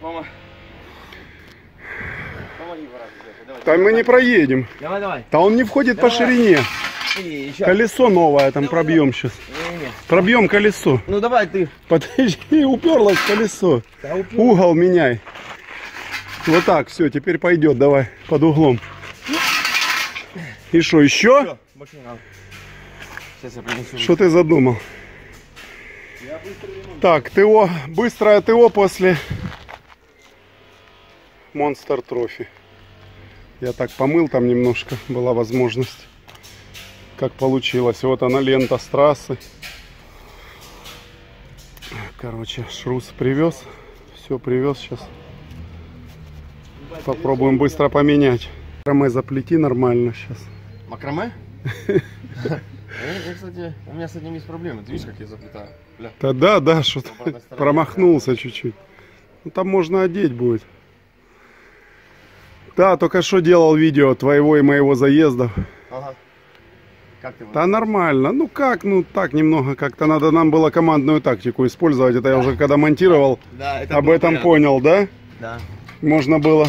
Мама. Да мы не проедем. Давай, давай. Да он не входит давай. По ширине. Колесо новое там давай, пробьем давай. Сейчас. Не. Пробьем колесо. Ну давай ты. Подожди, уперлось колесо. Да, угол меняй. Вот так, все, теперь пойдет, давай, под углом. И что, еще? Что ты задумал? Я так, ТО, быстрое ТО после МОНСТР-ТРОФИ. Я так помыл там немножко, была возможность. Как получилось, вот она лента с трассы. Короче, шрус привез, все привез сейчас. Попробуем быстро поменять. Макраме заплети нормально сейчас. Макраме? У меня с этим есть проблемы. Ты видишь, как я заплетаю? Да, да, что-то промахнулся чуть-чуть. Ну там можно одеть будет. Да, только что делал видео твоего и моего заезда. Ага. Как ты? Да нормально. Ну как, ну так немного как-то надо. Нам было командную тактику использовать. Это я уже когда монтировал, об этом понял, да? Да. Можно было.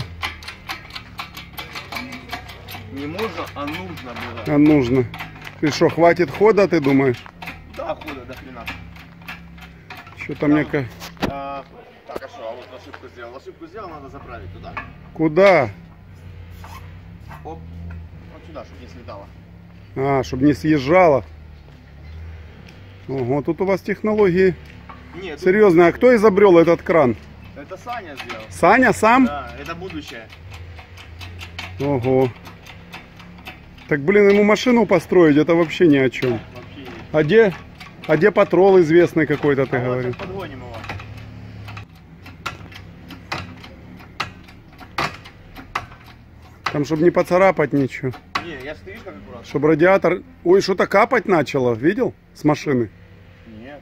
Не можно, а нужно было. А нужно. Ты что, хватит хода, ты думаешь? Да, хода до хрена. Что-то мне... Так, а что, а вот ошибку сделал. Ошибку сделал, надо заправить туда. Куда? Оп. Вот сюда, чтобы не слетало. А, чтобы не съезжало. Ого, тут у вас технологии. Нет, серьезно, а кто изобрел этот кран? Это Саня сделал. Саня сам? Да, это будущее. Ого. Так, блин, ему машину построить, это вообще ни о чем. Да, вообще нет. А где патрол известный какой-то, ты говоришь? Вот подгоним его. Там, чтобы не поцарапать ничего. Не, я же, ты видишь, как аккуратно. Чтобы радиатор... Ой, что-то капать начало, видел? С машины. Нет.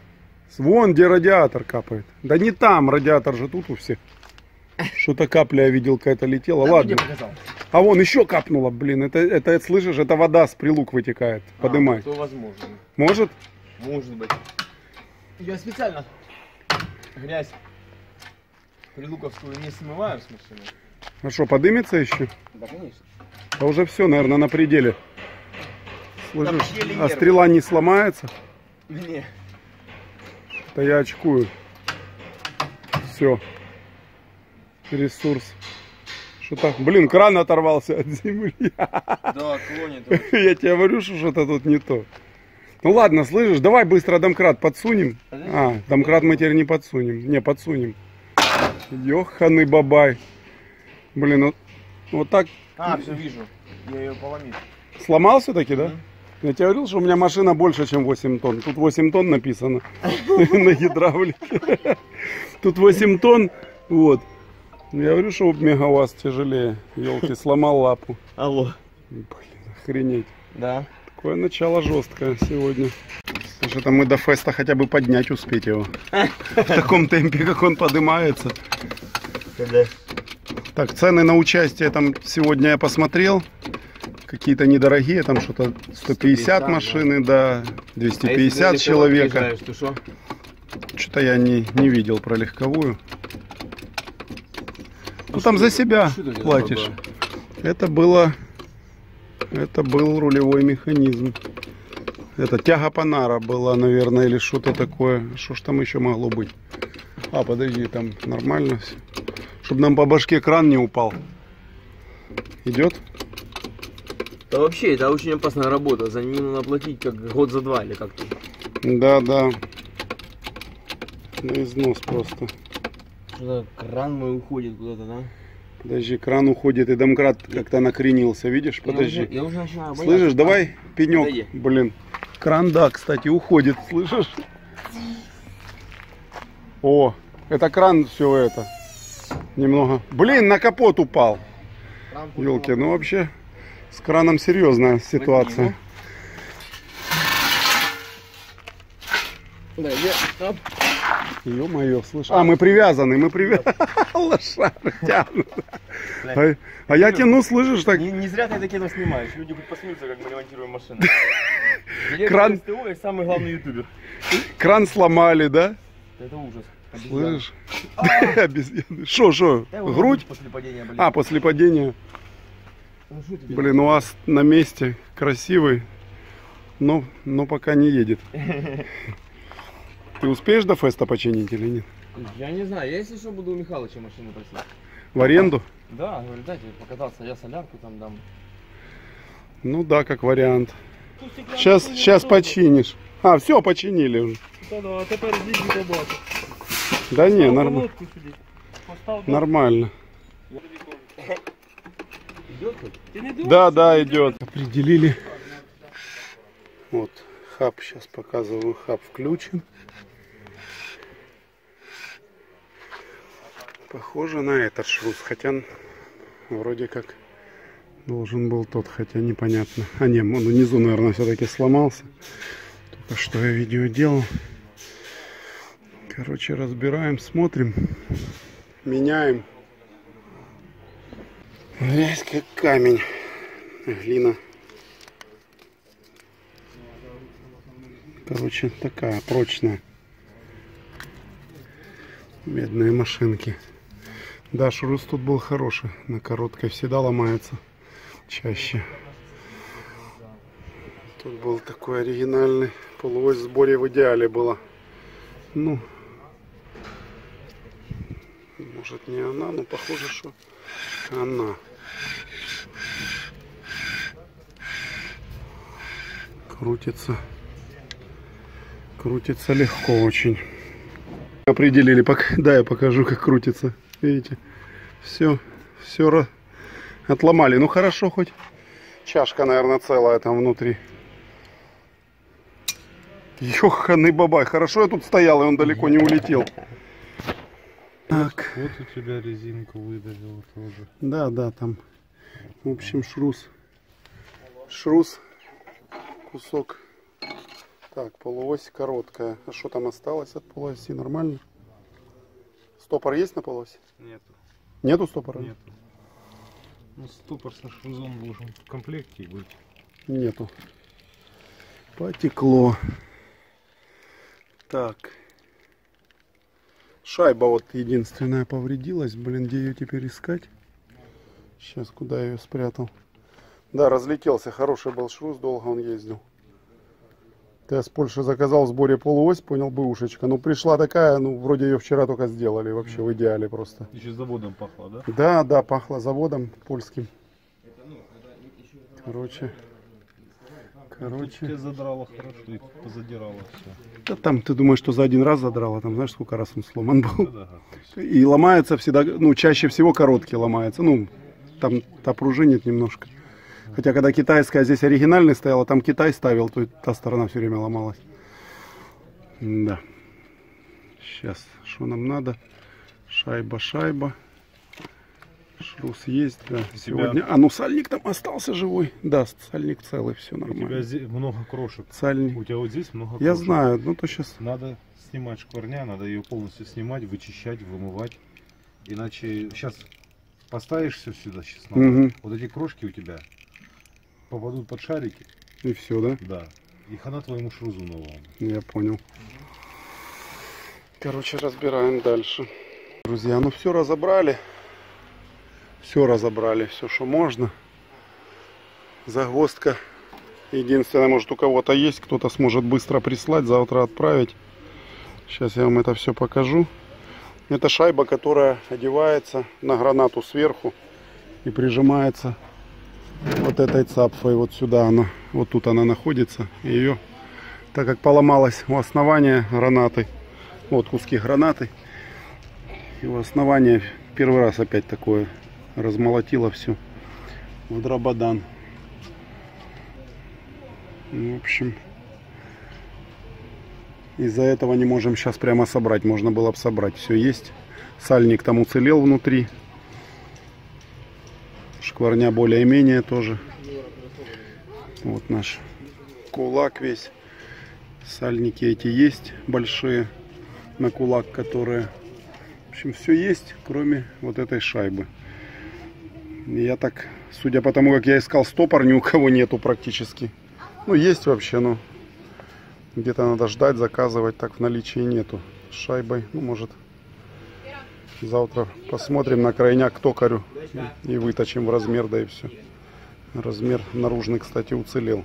Вон, где радиатор капает. Да не там, радиатор же тут у всех. Что-то капля, я видел, какая-то летела. Да, ладно. А вон еще капнула, блин. Это слышишь, это вода с прилук вытекает. Подымай. Это возможно. Может? Может быть. Я специально грязь прилуковскую не смываю с машины. А что, подымется еще? Да, конечно. Да уже все, наверное, на пределе. Слышишь, а стрела не сломается? Не. Это я очкую. Все. Ресурс. Что-то... Блин, кран оторвался от земли. Да, клонит. Я тебе говорю, что что-то тут не то. Ну ладно, слышишь, давай быстро домкрат подсунем. А, домкрат мы теперь не подсунем. Не, подсунем. Ёханы бабай. Блин, вот, вот так... А, все вижу. Я ее поломил. Сломал все-таки, да? Я тебе говорил, что у меня машина больше, чем 8 тонн. Тут 8 тонн написано. На гидравлике. Тут 8 тонн. Вот. Я говорю, что мегаваз тяжелее. Елки, сломал лапу. Алло. Блин, охренеть. Да. Такое начало жесткое сегодня. Слушай, там мы до феста хотя бы поднять успеть его. В таком темпе, как он поднимается. Так, цены на участие там сегодня я посмотрел. Какие-то недорогие, там что-то 150 машины, да, 250 человека. Что-то я не видел про легковую. Ну там за себя платишь. Это был рулевой механизм. Это тяга Панара была, наверное, или что-то такое. Что ж там еще могло быть? А, подожди, там нормально все. Чтобы нам по башке кран не упал. Идет? Да вообще, это очень опасная работа. За ним надо платить как год за два или как-то. Да, да. На износ просто. Кран мой уходит куда-то, да? Подожди, кран уходит и домкрат как-то накренился, видишь? Подожди. Я уже начинаю бояться. Слышишь, давай пенек, подойди. Блин. Кран, да, кстати, уходит, слышишь? О, это кран все это. Немного. Блин, на капот упал. Ёлки, ну вообще с краном серьезная ситуация. Да, я... Ё-моё, слышишь? А, мы привязаны, мы привязаны. Лошары тянут. А я тяну, слышишь, так... Не зря ты это кино снимаешь. Люди хоть посмеются, как мы ремонтируем машину. Кран... СТО и самый главный ютубер. Кран сломали, да? Это ужас. Слышишь? Обезьяны. Шо? Грудь? После падения. Блин, у вас на месте красивый, но пока не едет. Ты успеешь до феста починить или нет? Я не знаю, я если что буду у Михалыча машину просить. В аренду? Да, говорю, дайте покататься, я солярку там дам. Ну да, как вариант. Сейчас починишь. А, все, починили уже. Да, а теперь иди не побачу. Да не, нормально. Нормально. Да, идет. Определили. Вот, хаб сейчас показываю, хаб включен. Похоже на этот шрус, хотя вроде как должен был тот, хотя непонятно. А не, он внизу, наверное, все-таки сломался. Только что я видео делал. Короче, разбираем, смотрим, меняем. Грязь как камень, глина. Короче, такая прочная. Медные машинки. Да, шрус тут был хороший, на короткой всегда ломается чаще. Тут был такой оригинальный полуось с Борей, в идеале было. Ну, может не она, но похоже, что она. Крутится легко очень. Определили, да, я покажу, как крутится. Видите, все отломали. Ну хорошо, хоть чашка, наверное, целая там внутри. Ёханый бабай, хорошо я тут стоял, и он далеко не улетел. Так. Вот у тебя резинку выдавило тоже. Да, там. В общем, шрус. Кусок. Так, полуось короткая. А что там осталось от полуоси? Нормально? Стопор есть на полуоси? Нету. Нету стопора? Нету. Ну, стопор со шрузом должен в комплекте быть. Нету. Потекло. Так. Шайба вот единственная повредилась. Блин, где ее теперь искать? Сейчас, куда я ее спрятал? Да, разлетелся. Хороший был шрус, долго он ездил. Я с Польши заказал в сборе полуось, понял, бэушечка. Ну, пришла такая, ну, вроде ее вчера только сделали. Вообще в идеале просто. Еще заводом пахло, да? Да, пахло заводом польским. Короче. Тебя задрало хорошо, и позадирало все. Да там, ты думаешь, что за один раз задрало, там знаешь, сколько раз он сломан был. Да. И ломается всегда, ну, чаще всего короткий ломается. Ну, там пружинит немножко. Хотя, когда китайская здесь оригинальная стояла, там Китай ставил, то та сторона все время ломалась. Да. Сейчас, что нам надо? Шайба. Шрус есть, да. Сегодня... А, ну сальник там остался живой. Да, сальник целый, все нормально. У тебя здесь много крошек. Сальник. У тебя вот здесь много крошек. Я знаю, ну то сейчас... Надо снимать шкварня, надо ее полностью снимать, вычищать, вымывать. Иначе сейчас поставишь все сюда, сейчас надо. Угу. Вот эти крошки у тебя попадут под шарики. И все, да? Да. И хана твоему шрузу новому. Я понял. Угу. Короче, разбираем дальше. Друзья, ну все разобрали. Все разобрали, все, что можно. Загвоздка. Единственное, может, у кого-то есть, кто-то сможет быстро прислать, завтра отправить. Сейчас я вам это все покажу. Это шайба, которая одевается на гранату сверху и прижимается вот этой цапфой. Вот сюда она, вот тут она находится. Ее, так как поломалась у основания гранаты, вот куски гранаты, и у основания первый раз опять такое. Размолотила все в дрободан. В общем, из-за этого не можем сейчас прямо собрать. Можно было бы собрать. Все есть. Сальник там уцелел внутри. Шкварня более-менее тоже. Вот наш кулак весь. Сальники эти есть большие. На кулак, которые... В общем, все есть, кроме вот этой шайбы. Я так, судя по тому, как я искал стопор, ни у кого нету практически. Ну, есть вообще, но где-то надо ждать, заказывать, так в наличии нету. шайбой. Ну, может, завтра посмотрим на крайняк токарю и выточим в размер, да и все. Размер наружный, кстати, уцелел.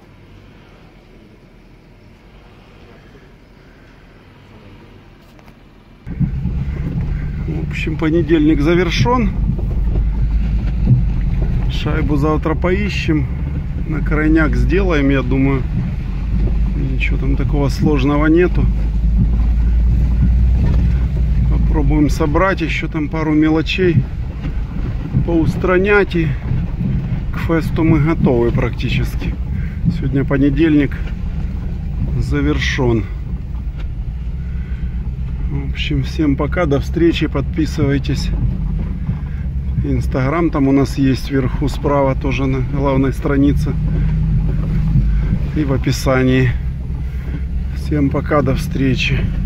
В общем, понедельник завершен. Шайбу завтра поищем. На крайняк сделаем, я думаю. Ничего там такого сложного нету. Попробуем собрать еще там пару мелочей, поустранять, и к фесту мы готовы практически. Сегодня понедельник завершен. В общем, всем пока, до встречи, подписывайтесь. Инстаграм там у нас есть вверху справа, тоже на главной странице и в описании. Всем пока, до встречи.